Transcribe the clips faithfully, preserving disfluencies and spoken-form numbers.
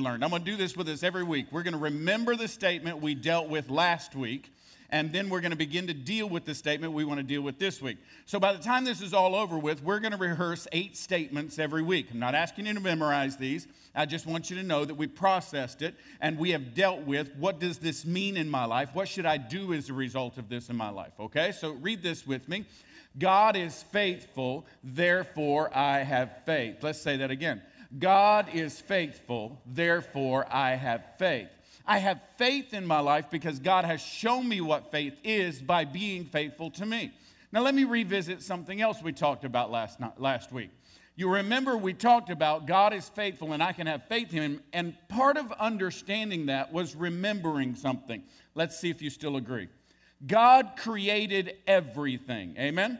learned. I'm going to do this with us every week. We're going to remember the statement we dealt with last week, and then we're going to begin to deal with the statement we want to deal with this week. So by the time this is all over with, we're going to rehearse eight statements every week. I'm not asking you to memorize these. I just want you to know that we processed it and we have dealt with what does this mean in my life? What should I do as a result of this in my life? Okay, so read this with me. God is faithful, therefore I have faith. Let's say that again. God is faithful, therefore I have faith. I have faith in my life because God has shown me what faith is by being faithful to me. Now let me revisit something else we talked about last night, last week. You remember we talked about God is faithful and I can have faith in Him, and part of understanding that was remembering something. Let's see if you still agree. God created everything, amen?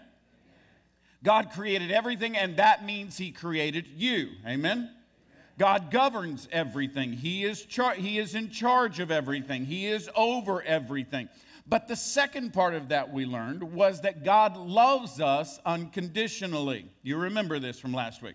God created everything, and that means He created you, amen? God governs everything. He is, char- he is in charge of everything. He is over everything. But the second part of that we learned was that God loves us unconditionally. You remember this from last week.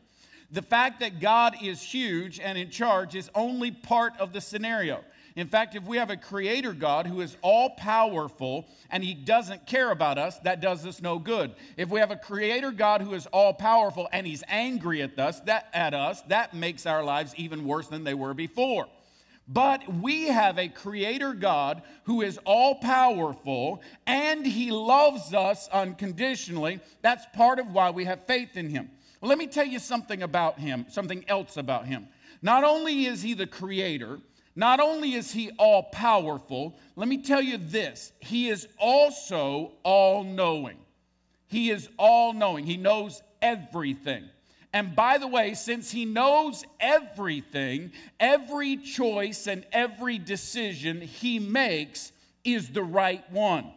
The fact that God is huge and in charge is only part of the scenario. In fact, if we have a creator God who is all-powerful and He doesn't care about us, that does us no good. If we have a creator God who is all-powerful and He's angry at us, that, at us, that makes our lives even worse than they were before. But we have a creator God who is all-powerful and He loves us unconditionally. That's part of why we have faith in Him. Well, let me tell you something about Him, something else about Him. Not only is He the creator, not only is He all-powerful, let me tell you this, He is also all-knowing. He is all-knowing. He knows everything. And by the way, since He knows everything, every choice and every decision He makes is the right one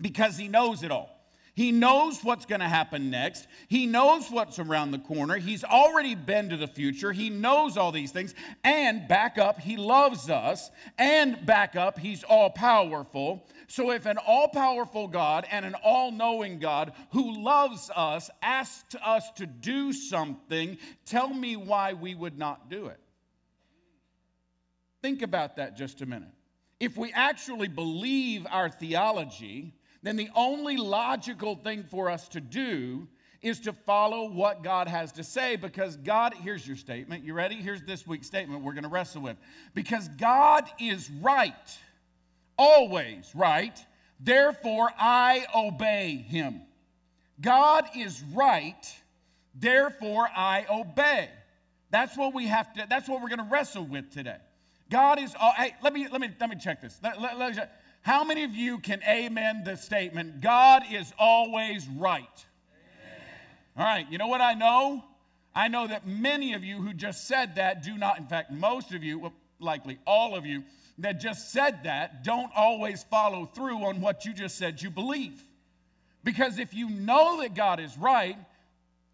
because He knows it all. He knows what's going to happen next. He knows what's around the corner. He's already been to the future. He knows all these things. And back up, He loves us. And back up, He's all-powerful. So if an all-powerful God and an all-knowing God who loves us asks us to do something, tell me why we would not do it. Think about that just a minute. If we actually believe our theology, then the only logical thing for us to do is to follow what God has to say, because God, here's your statement, you ready? Here's this week's statement we're going to wrestle with. Because God is right, always right, therefore I obey Him. God is right, therefore I obey. That's what we have to, that's what we're going to wrestle with today. God is, all, hey, let me, let me, let me check this. Let, let, let me check. How many of you can amen the statement, God is always right? Amen. All right, you know what I know? I know that many of you who just said that do not, in fact, most of you, well, likely all of you, that just said that don't always follow through on what you just said you believe. Because if you know that God is right,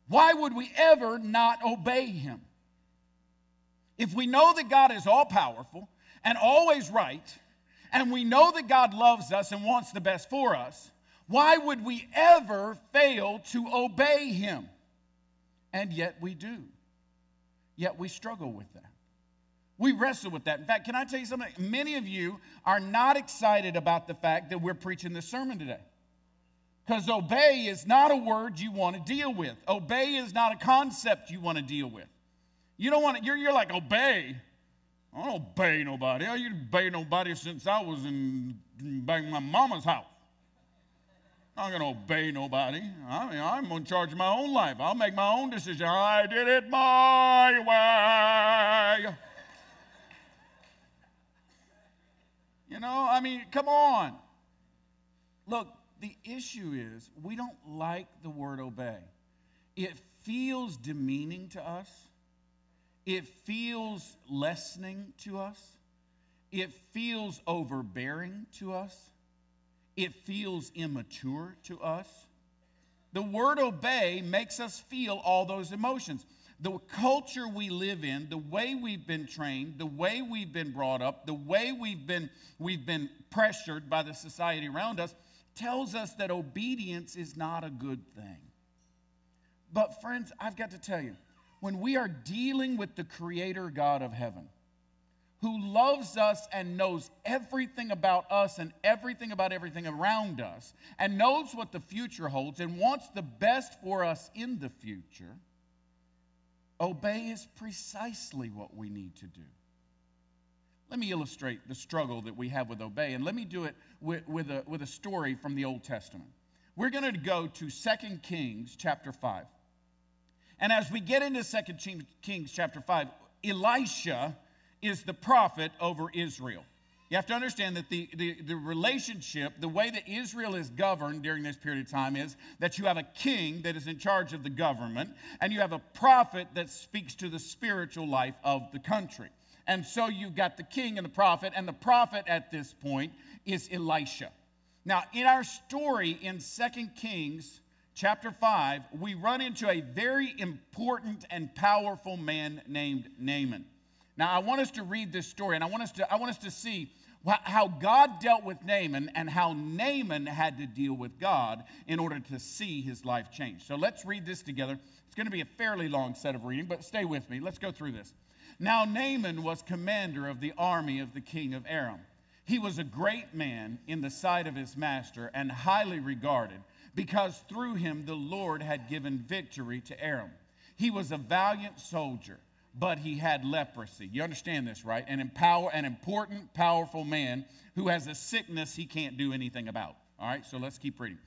why would we ever not obey Him? If we know that God is all-powerful and always right, and we know that God loves us and wants the best for us, why would we ever fail to obey Him? And yet we do. Yet we struggle with that. We wrestle with that. In fact, can I tell you something? Many of you are not excited about the fact that we're preaching this sermon today. Because obey is not a word you want to deal with. Obey is not a concept you want to deal with. You don't want to, you're, you're like, obey. I don't obey nobody. I didn't obey nobody since I was in back in my mama's house. I'm not going to obey nobody. I mean, I'm in charge of my own life. I'll make my own decision. I did it my way. You know, I mean, come on. Look, the issue is we don't like the word obey. It feels demeaning to us. It feels lessening to us. It feels overbearing to us. It feels immature to us. The word obey makes us feel all those emotions. The culture we live in, the way we've been trained, the way we've been brought up, the way we've been, we've been pressured by the society around us tells us that obedience is not a good thing. But friends, I've got to tell you, when we are dealing with the creator God of heaven, who loves us and knows everything about us and everything about everything around us, and knows what the future holds and wants the best for us in the future, obey is precisely what we need to do. Let me illustrate the struggle that we have with obey, and let me do it with, with, a, with a story from the Old Testament. We're going to go to Second Kings chapter five. And as we get into Second Kings chapter five, Elisha is the prophet over Israel. You have to understand that the, the, the relationship, the way that Israel is governed during this period of time is that you have a king that is in charge of the government, and you have a prophet that speaks to the spiritual life of the country. And so you've got the king and the prophet, and the prophet at this point is Elisha. Now, in our story in Second Kings chapter five, we run into a very important and powerful man named Naaman. Now, I want us to read this story, and I want us to, I want us to see how God dealt with Naaman and how Naaman had to deal with God in order to see his life change. So let's read this together. It's going to be a fairly long set of reading, but stay with me. Let's go through this. Now, Naaman was commander of the army of the king of Aram. He was a great man in the sight of his master and highly regarded, because through him the Lord had given victory to Aram. He was a valiant soldier, but he had leprosy. You understand this, right? An, empower, an important, powerful man who has a sickness he can't do anything about. All right, so let's keep reading.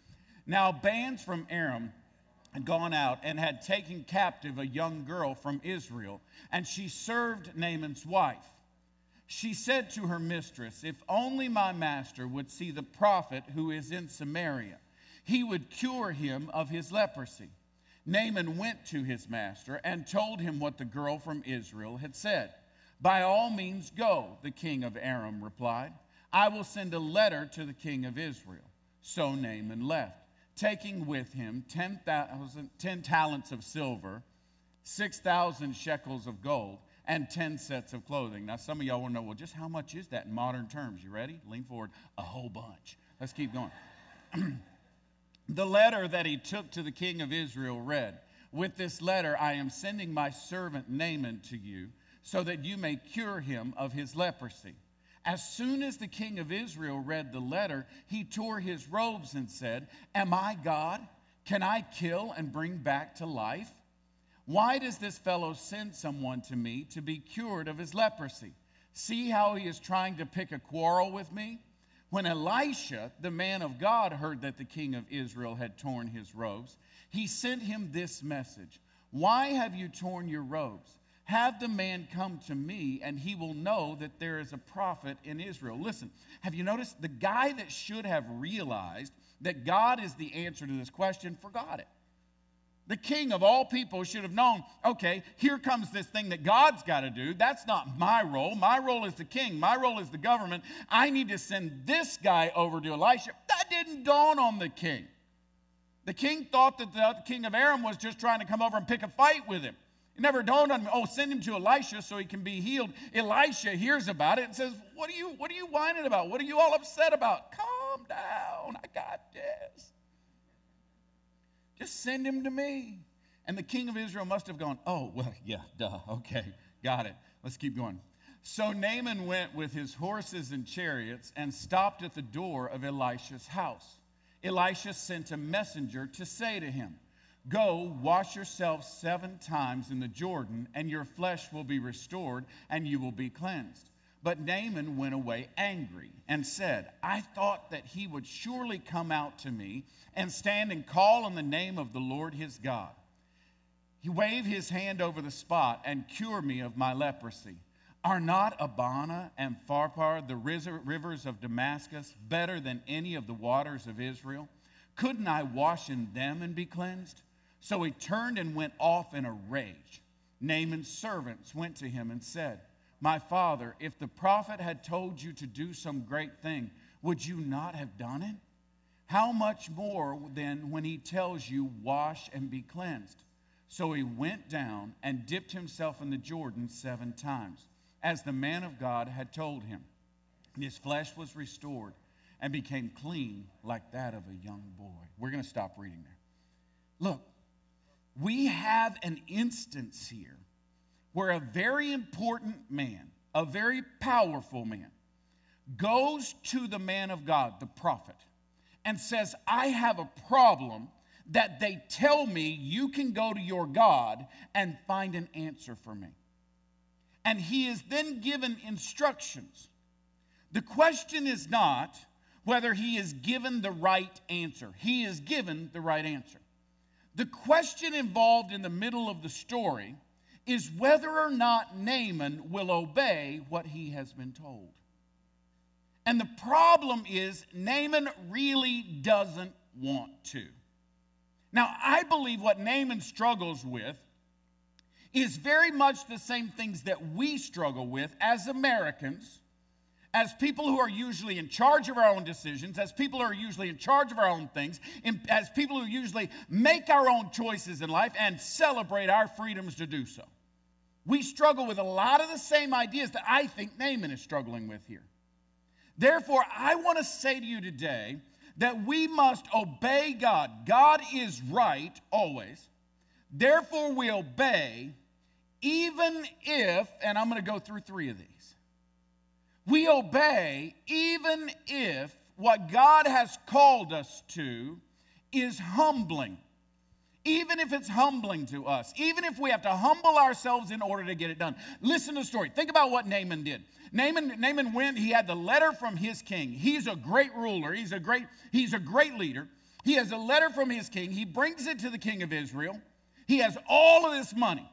Now bands from Aram had gone out and had taken captive a young girl from Israel, and she served Naaman's wife. She said to her mistress, "If only my master would see the prophet who is in Samaria, he would cure him of his leprosy." Naaman went to his master and told him what the girl from Israel had said. "By all means go," the king of Aram replied. "I will send a letter to the king of Israel." So Naaman left, taking with him ten talents of silver, six thousand shekels of gold, and ten sets of clothing. Now some of y'all want to know, well, just how much is that in modern terms? You ready? Lean forward. A whole bunch. Let's keep going. The letter that he took to the king of Israel read, "With this letter I am sending my servant Naaman to you, so that you may cure him of his leprosy." As soon as the king of Israel read the letter, he tore his robes and said, "Am I God? Can I kill and bring back to life? Why does this fellow send someone to me to be cured of his leprosy? See how he is trying to pick a quarrel with me?" When Elisha, the man of God, heard that the king of Israel had torn his robes, he sent him this message, "Why have you torn your robes? Have the man come to me, and he will know that there is a prophet in Israel." Listen, have you noticed the guy that should have realized that God is the answer to this question forgot it? The king of all people should have known, okay, here comes this thing that God's got to do. That's not my role. My role is the king. My role is the government. I need to send this guy over to Elisha. That didn't dawn on the king. The king thought that the king of Aram was just trying to come over and pick a fight with him. It never dawned on him, oh, send him to Elisha so he can be healed. Elisha hears about it and says, what are you, what are you whining about? What are you all upset about? Calm down. I got this. Just send him to me. And the king of Israel must have gone, oh, well, yeah, duh, okay, got it. Let's keep going. So Naaman went with his horses and chariots and stopped at the door of Elisha's house. Elisha sent a messenger to say to him, "Go, wash yourself seven times in the Jordan, and your flesh will be restored, and you will be cleansed." But Naaman went away angry and said, "I thought that he would surely come out to me and stand and call on the name of the Lord his God. He waved his hand over the spot and cured me of my leprosy. Are not Abana and Pharpar, the rivers of Damascus, better than any of the waters of Israel? Couldn't I wash in them and be cleansed?" So he turned and went off in a rage. Naaman's servants went to him and said, "My father, if the prophet had told you to do some great thing, would you not have done it? How much more then when he tells you, wash and be cleansed?" So he went down and dipped himself in the Jordan seven times, as the man of God had told him. And his flesh was restored and became clean like that of a young boy. We're going to stop reading there. Look, we have an instance here where a very important man a very powerful man, goes to the man of God, the prophet, and says, I have a problem that they tell me you can go to your God and find an answer for me. And he is then given instructions. The question is not whether he is given the right answer. He is given the right answer. The question involved in the middle of the story is whether or not Naaman will obey what he has been told. And the problem is Naaman really doesn't want to. Now, I believe what Naaman struggles with is very much the same things that we struggle with as Americans, as people who are usually in charge of our own decisions, as people who are usually in charge of our own things, as people who usually make our own choices in life and celebrate our freedoms to do so. We struggle with a lot of the same ideas that I think Naaman is struggling with here. Therefore, I want to say to you today that we must obey God. God is right always. Therefore, we obey even if, and I'm going to go through three of these. We obey even if what God has called us to is humbling. Even if it's humbling to us. Even if we have to humble ourselves in order to get it done. Listen to the story. Think about what Naaman did. Naaman, Naaman went, he had the letter from his king. He's a great ruler. He's a great, he's a great leader. He has a letter from his king. He brings it to the king of Israel. He has all of this money.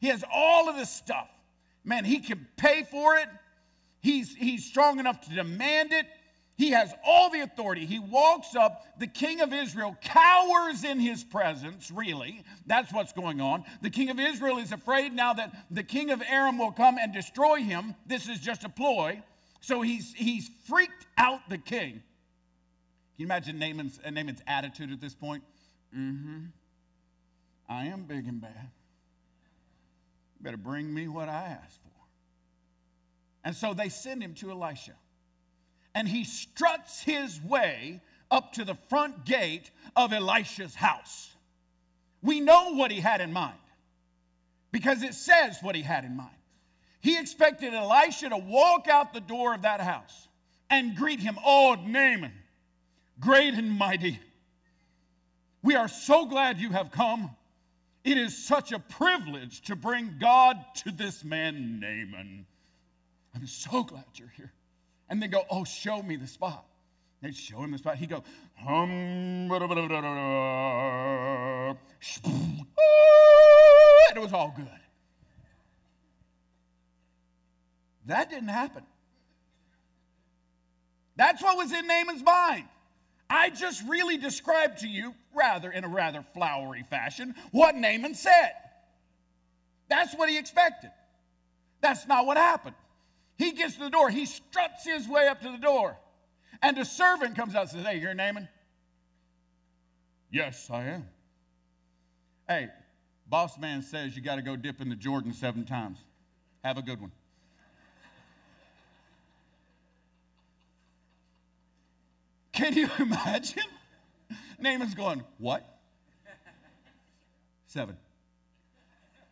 He has all of this stuff. Man, he can pay for it. He's, he's strong enough to demand it. He has all the authority. He walks up. The king of Israel cowers in his presence, really. That's what's going on. The king of Israel is afraid now that the king of Aram will come and destroy him. This is just a ploy. So he's, he's freaked out the king. Can you imagine Naaman's, Naaman's attitude at this point? Mm-hmm. I am big and bad. You better bring me what I asked for. And so they send him to Elisha. And he struts his way up to the front gate of Elisha's house. We know what he had in mind, because it says what he had in mind. He expected Elisha to walk out the door of that house and greet him. Oh, Naaman, great and mighty, we are so glad you have come. It is such a privilege to bring God to this man, Naaman. I'm so glad you're here. And they go, oh, show me the spot. They show him the spot. He goes, hum, ba da ba da da da. And it was all good. That didn't happen. That's what was in Naaman's mind. I just really described to you, rather in a rather flowery fashion, what Naaman said. That's what he expected. That's not what happened. He gets to the door. He struts his way up to the door. And a servant comes out and says, hey, you're Naaman? Yes, I am. Hey, boss man says you got to go dip in the Jordan seven times. Have a good one. Can you imagine? Naaman's going, what? Seven.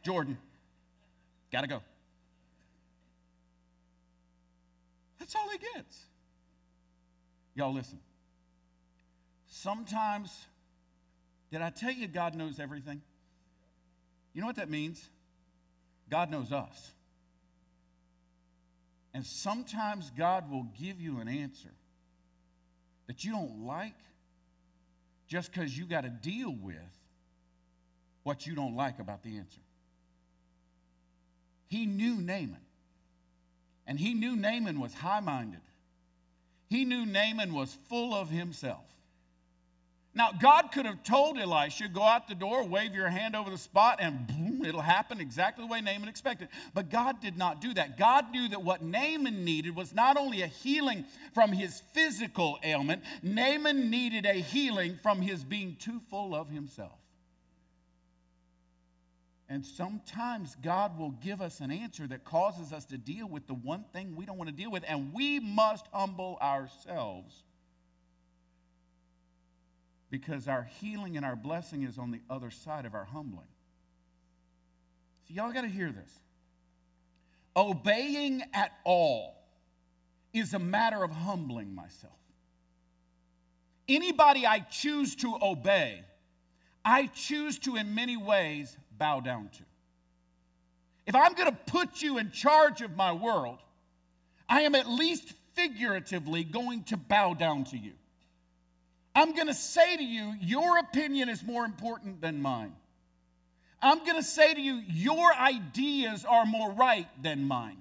Jordan. Got to go. That's all he gets. Y'all listen. Sometimes, did I tell you God knows everything? You know what that means? God knows us. And sometimes God will give you an answer that you don't like just because you got to deal with what you don't like about the answer. He knew Naaman. And he knew Naaman was high-minded. He knew Naaman was full of himself. Now, God could have told Elisha, go out the door, wave your hand over the spot, and boom, it'll happen exactly the way Naaman expected. But God did not do that. God knew that what Naaman needed was not only a healing from his physical ailment, Naaman needed a healing from his being too full of himself. And sometimes God will give us an answer that causes us to deal with the one thing we don't want to deal with, and we must humble ourselves because our healing and our blessing is on the other side of our humbling. So y'all got to hear this. Obeying at all is a matter of humbling myself. Anybody I choose to obey, I choose to in many ways bow down to. If I'm going to put you in charge of my world, I am at least figuratively going to bow down to you. I'm going to say to you, your opinion is more important than mine. I'm going to say to you, your ideas are more right than mine.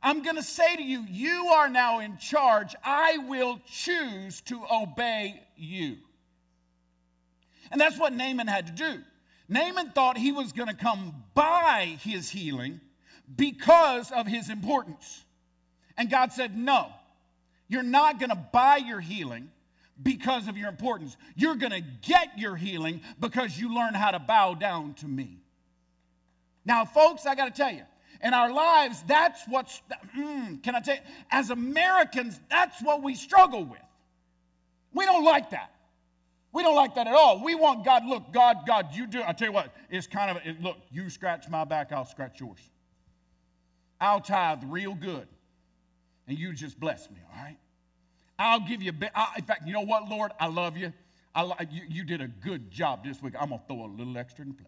I'm going to say to you, you are now in charge. I will choose to obey you. And that's what Naaman had to do. Naaman thought he was going to come by his healing because of his importance. And God said, no, you're not going to buy your healing because of your importance. You're going to get your healing because you learn how to bow down to me. Now, folks, I got to tell you, in our lives, that's what's, mm, can I tell you, as Americans, that's what we struggle with. We don't like that. We don't like that at all. We want God, look, God, God, you do. I tell you what, it's kind of, it, look, you scratch my back, I'll scratch yours. I'll tithe real good, and you just bless me, all right? I'll give you a bit. I, in fact, you know what, Lord? I love you. I lo you. You did a good job this week. I'm going to throw a little extra in the plate.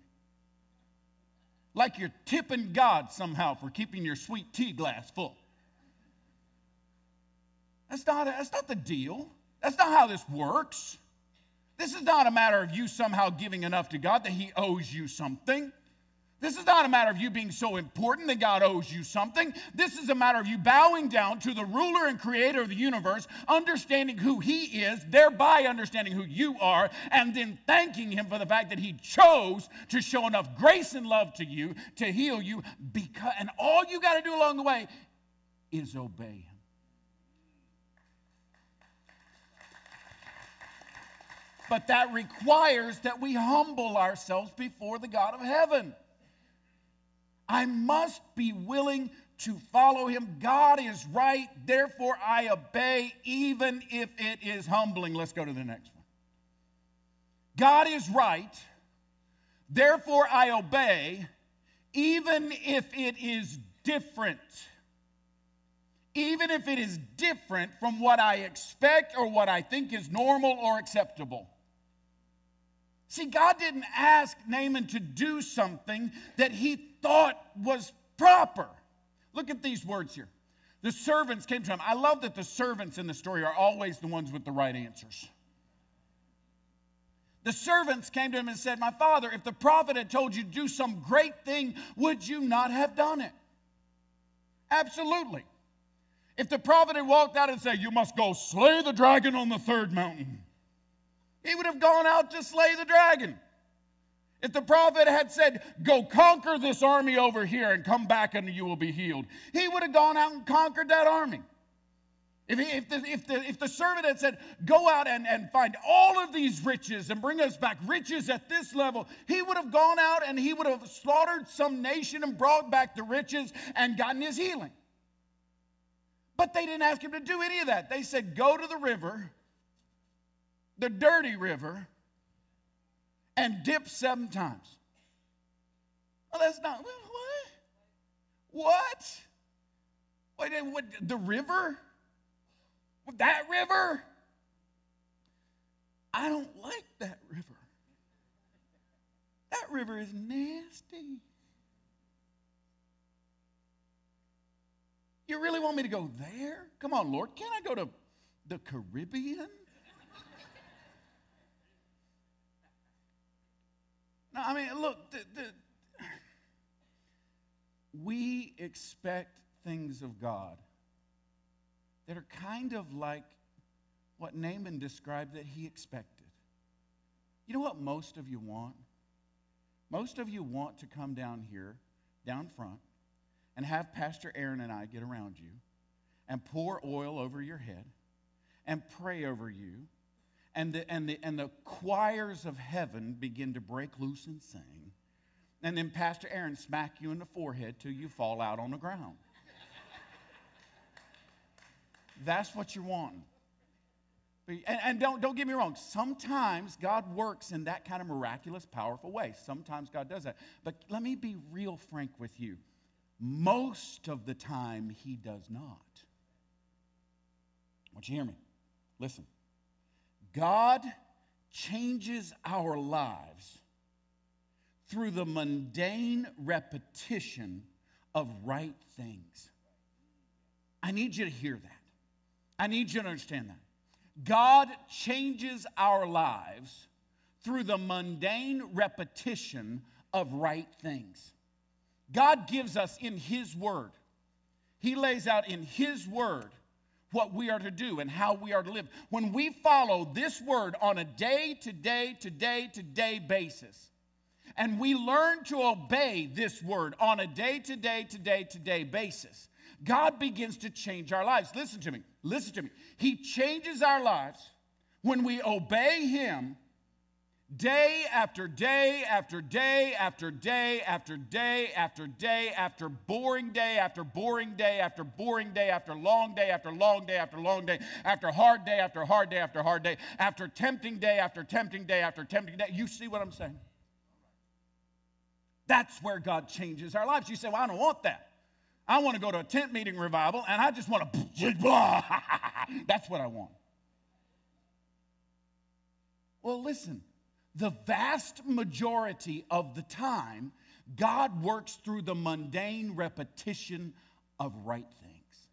Like you're tipping God somehow for keeping your sweet tea glass full. That's not, that's not the deal. That's not how this works. This is not a matter of you somehow giving enough to God that he owes you something. This is not a matter of you being so important that God owes you something. This is a matter of you bowing down to the ruler and creator of the universe, understanding who he is, thereby understanding who you are, and then thanking him for the fact that he chose to show enough grace and love to you to heal you. Because, and all you got to do along the way is obey him. But that requires that we humble ourselves before the God of heaven. I must be willing to follow him. God is right, therefore I obey, even if it is humbling. Let's go to the next one. God is right, therefore I obey, even if it is different. Even if it is different from what I expect or what I think is normal or acceptable. See, God didn't ask Naaman to do something that he thought was proper. Look at these words here. The servants came to him. I love that the servants in the story are always the ones with the right answers. The servants came to him and said, my father, if the prophet had told you to do some great thing, would you not have done it? Absolutely. If the prophet had walked out and said, you must go slay the dragon on the third mountain, he would have gone out to slay the dragon. If the prophet had said, go conquer this army over here and come back and you will be healed, he would have gone out and conquered that army. If, he, if, the, if, the, if the servant had said, go out and, and find all of these riches and bring us back riches at this level, he would have gone out and he would have slaughtered some nation and brought back the riches and gotten his healing. But they didn't ask him to do any of that. They said, go to the river, the dirty river, and dip seven times. Oh, that's not, what? What? Wait, what, the river? That river? I don't like that river. That river is nasty. You really want me to go there? Come on, Lord, can't I go to the Caribbean? No, I mean, look, the, the, we expect things of God that are kind of like what Naaman described that he expected. You know what most of you want? Most of you want to come down here, down front, and have Pastor Aaron and I get around you and pour oil over your head and pray over you. And the, and, the, and the choirs of heaven begin to break loose and sing. And then Pastor Aaron smack you in the forehead till you fall out on the ground. That's what you're wanting. And, and don't, don't get me wrong. Sometimes God works in that kind of miraculous, powerful way. Sometimes God does that. But let me be real frank with you. Most of the time, he does not. I want you to hear me. Listen. God changes our lives through the mundane repetition of right things. I need you to hear that. I need you to understand that. God changes our lives through the mundane repetition of right things. God gives us in His Word. He lays out in His Word what we are to do and how we are to live. When we follow this Word on a day-to-day, today-to-day basis, and we learn to obey this Word on a day-to-day, today-to-day basis, God begins to change our lives. Listen to me. Listen to me. He changes our lives when we obey Him day after day after day after day after day after day after boring day after boring day after boring day after long day after long day after long day after hard day after hard day after hard day after tempting day after tempting day after tempting day. You see what I'm saying? That's where God changes our lives. You say, well, I don't want that. I want to go to a tent meeting revival, and I just want to, blah. That's what I want. Well, listen, the vast majority of the time, God works through the mundane repetition of right things.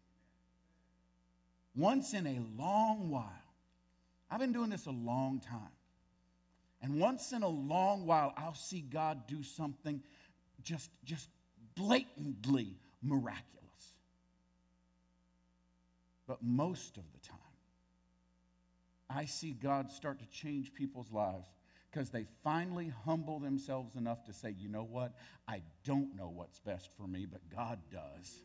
Once in a long while, I've been doing this a long time, and once in a long while, I'll see God do something just, just blatantly miraculous. But most of the time, I see God start to change people's lives because they finally humble themselves enough to say, you know what? I don't know what's best for me, but God does.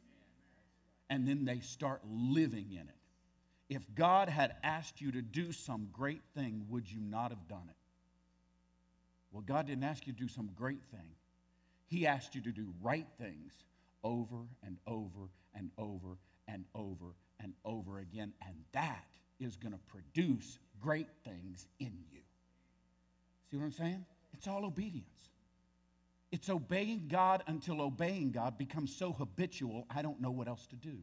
And then they start living in it. If God had asked you to do some great thing, would you not have done it? Well, God didn't ask you to do some great thing. He asked you to do right things over and over and over and over and over again. And that is going to produce great things in you. See what I'm saying? It's all obedience. It's obeying God until obeying God becomes so habitual, I don't know what else to do.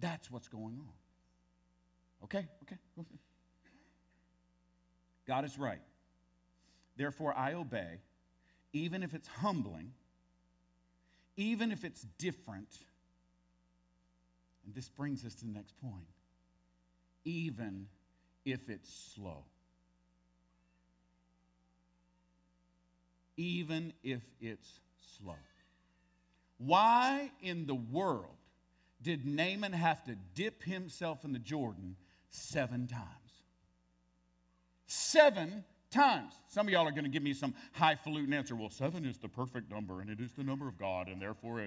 That's what's going on. Okay, okay. God is right. Therefore, I obey, even if it's humbling, even if it's different. And this brings us to the next point. Even if it's slow. Even if it's slow. Why in the world did Naaman have to dip himself in the Jordan seven times? Seven times. Some of y'all are going to give me some highfalutin answer. Well, seven is the perfect number, and it is the number of God, and therefore...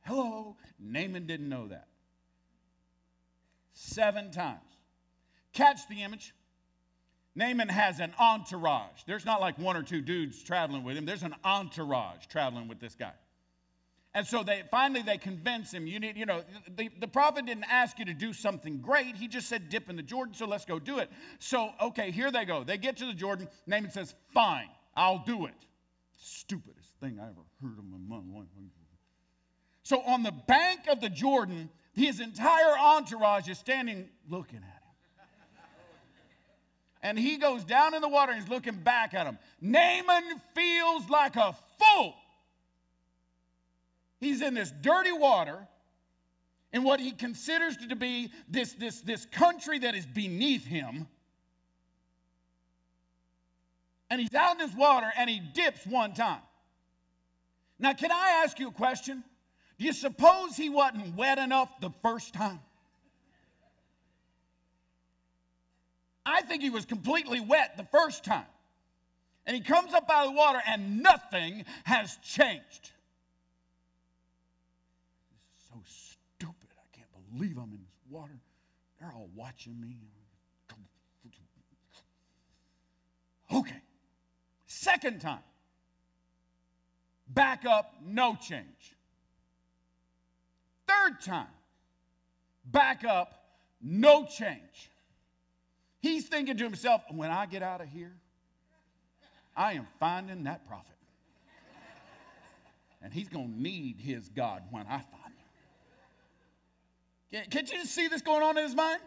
Hello, Naaman didn't know that. Seven times. Catch the image. Naaman has an entourage. There's not like one or two dudes traveling with him. There's an entourage traveling with this guy. And so they finally they convince him, you need, you know, the, the prophet didn't ask you to do something great. He just said dip in the Jordan, so let's go do it. So, okay, here they go. They get to the Jordan. Naaman says, fine, I'll do it. Stupidest thing I ever heard of in my life. So on the bank of the Jordan, his entire entourage is standing looking at him. And he goes down in the water and he's looking back at him. Naaman feels like a fool. He's in this dirty water in what he considers to be this, this, this country that is beneath him. And he's out in this water and he dips one time. Now, can I ask you a question? Do you suppose he wasn't wet enough the first time? I think he was completely wet the first time. And he comes up out of the water and nothing has changed. So stupid. I can't believe I'm in this water. They're all watching me. Okay. Second time. Back up, no change. Third time. Back up, no change. He's thinking to himself, when I get out of here, I am finding that prophet. and he's going to need his God when I find him. Can't you see this going on in his mind?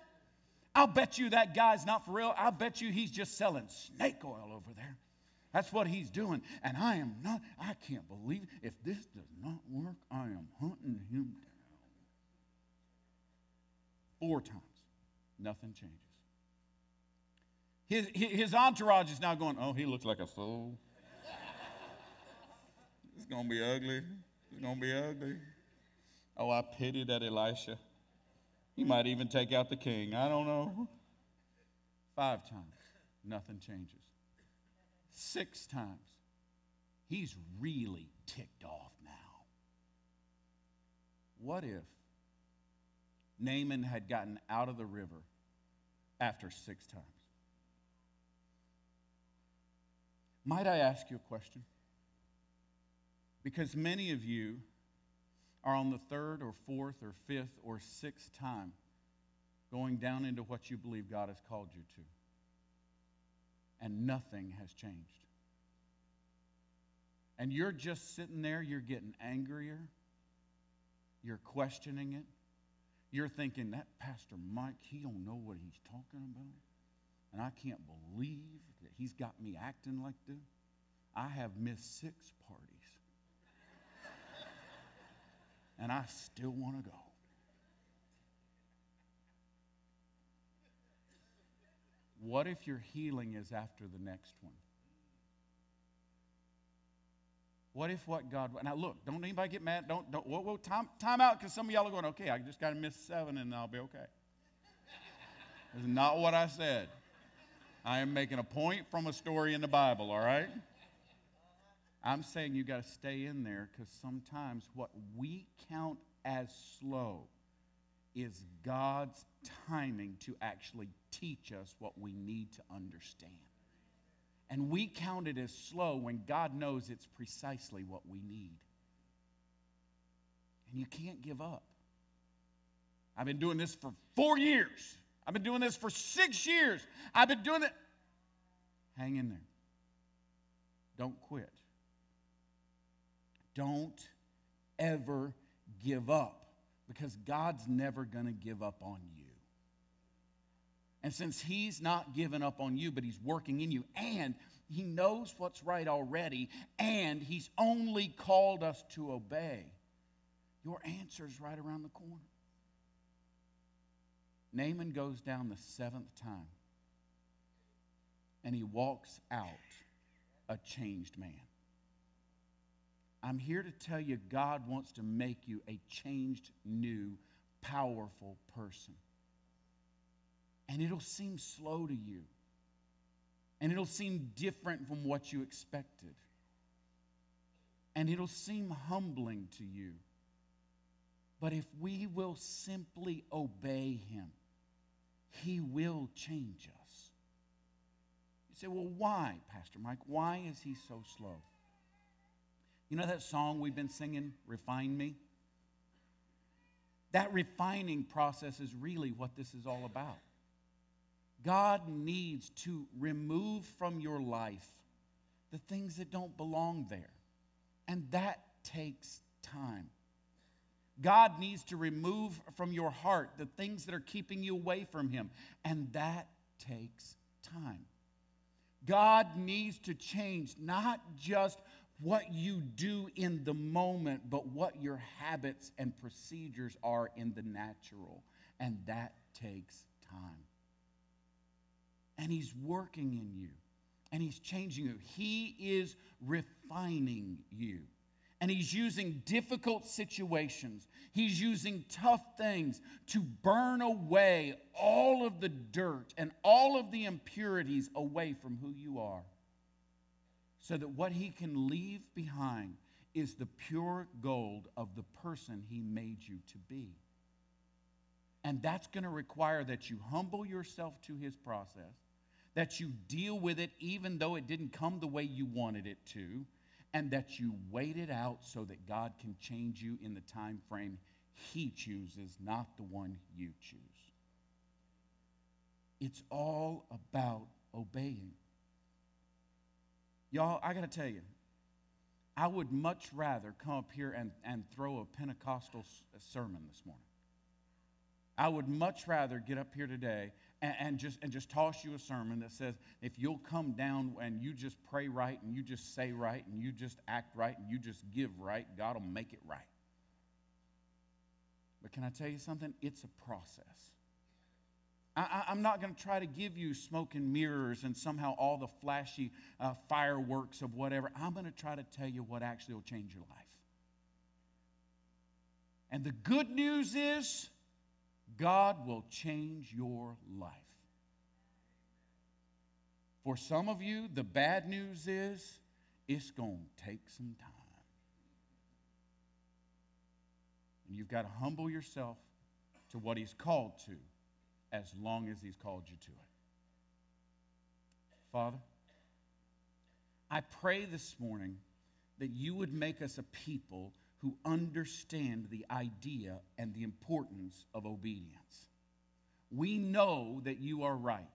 I'll bet you that guy's not for real. I'll bet you he's just selling snake oil over there. That's what he's doing. And I am not, I can't believe it. If this does not work, I am hunting him down. Four times. Nothing changes. His, his entourage is now going, oh, he looks like a fool. It's going to be ugly. It's going to be ugly. Oh, I pity that Elisha. He might even take out the king. I don't know. Five times, nothing changes. Six times, he's really ticked off now. What if Naaman had gotten out of the river after six times? Might I ask you a question? Because many of you are on the third or fourth or fifth or sixth time going down into what you believe God has called you to. And nothing has changed. And you're just sitting there, you're getting angrier. You're questioning it. You're thinking, that Pastor Mike, he don't know what he's talking about. And I can't believe that he's got me acting like this. I have missed six parties. And I still want to go. What if your healing is after the next one? What if what God... Now look, don't anybody get mad. Don't, don't, whoa, whoa, time, time out, because some of y'all are going, okay, I just got to miss seven and I'll be okay. That's not what I said. I am making a point from a story in the Bible, all right? I'm saying you got to stay in there, because sometimes what we count as slow is God's timing to actually teach us what we need to understand. And we count it as slow when God knows it's precisely what we need. And you can't give up. I've been doing this for four years. I've been doing this for six years. I've been doing it. Hang in there. Don't quit. Don't ever give up, because God's never going to give up on you. And since he's not giving up on you, but he's working in you, and he knows what's right already, and he's only called us to obey, your answer's right around the corner. Naaman goes down the seventh time, and he walks out a changed man. I'm here to tell you, God wants to make you a changed, new, powerful person. And it'll seem slow to you. And it'll seem different from what you expected. And it'll seem humbling to you. But if we will simply obey him, he will change us. You say, well, why, Pastor Mike? Why is he so slow? You know that song we've been singing, Refine Me? That refining process is really what this is all about. God needs to remove from your life the things that don't belong there. And that takes time. God needs to remove from your heart the things that are keeping you away from him. And that takes time. God needs to change not just what you do in the moment, but what your habits and procedures are in the natural. And that takes time. And he's working in you. And he's changing you. He is refining you. And he's using difficult situations. He's using tough things to burn away all of the dirt and all of the impurities away from who you are, so that what he can leave behind is the pure gold of the person he made you to be. And that's going to require that you humble yourself to his process, that you deal with it even though it didn't come the way you wanted it to, and that you wait it out so that God can change you in the time frame he chooses, not the one you choose. It's all about obeying. Y'all, I got to tell you, I would much rather come up here and, and throw a Pentecostal sermon this morning. I would much rather get up here today and, and, just, and just toss you a sermon that says, if you'll come down and you just pray right and you just say right and you just act right and you just give right, God will make it right. But can I tell you something? It's a process. I, I'm not going to try to give you smoke and mirrors and somehow all the flashy uh, fireworks of whatever. I'm going to try to tell you what actually will change your life. And the good news is, God will change your life. For some of you, the bad news is, it's going to take some time. And you've got to humble yourself to what He's called to as long as He's called you to it. Father, I pray this morning that you would make us a people who understand the idea and the importance of obedience. We know that you are right.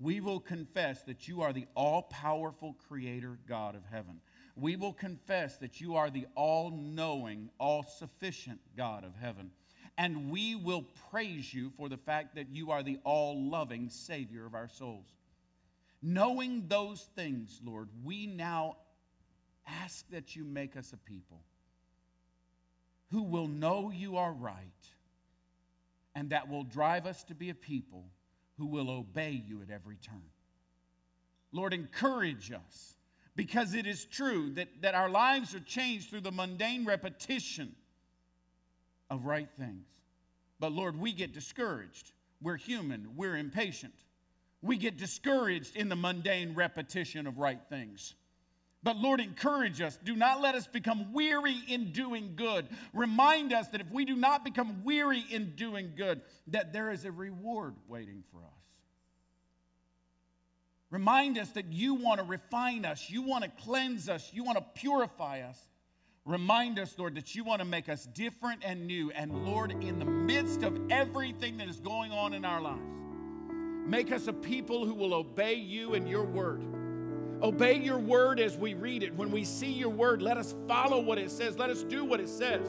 We will confess that you are the all-powerful creator God of heaven. We will confess that you are the all-knowing, all-sufficient God of heaven. And we will praise you for the fact that you are the all-loving Savior of our souls. Knowing those things, Lord, we now ask that you make us a people who will know you are right, and that will drive us to be a people who will obey you at every turn. Lord, encourage us, because it is true that, that our lives are changed through the mundane repetition of right things. But Lord, we get discouraged. We're human. We're impatient. We get discouraged in the mundane repetition of right things. But Lord, encourage us. Do not let us become weary in doing good. Remind us that if we do not become weary in doing good, that there is a reward waiting for us. Remind us that you want to refine us. You want to cleanse us. You want to purify us. Remind us, Lord, that you want to make us different and new. And Lord, in the midst of everything that is going on in our lives, make us a people who will obey you and your word. Obey your word as we read it. When we see your word, let us follow what it says. Let us do what it says.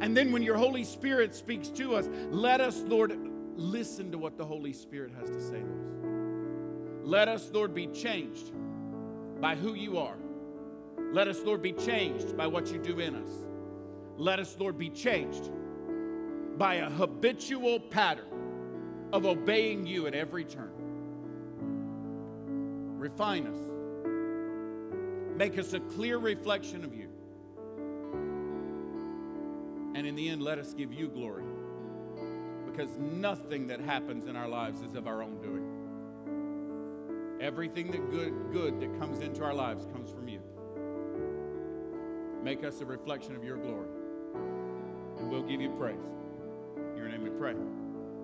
And then when your Holy Spirit speaks to us, let us, Lord, listen to what the Holy Spirit has to say to us. Let us, Lord, be changed by who you are. Let us, Lord, be changed by what you do in us. Let us, Lord, be changed by a habitual pattern of obeying you at every turn. Refine us. Make us a clear reflection of you. And in the end, let us give you glory. Because nothing that happens in our lives is of our own doing. Everything that good, good that comes into our lives comes from you. Make us a reflection of your glory. And we'll give you praise. In your name we pray.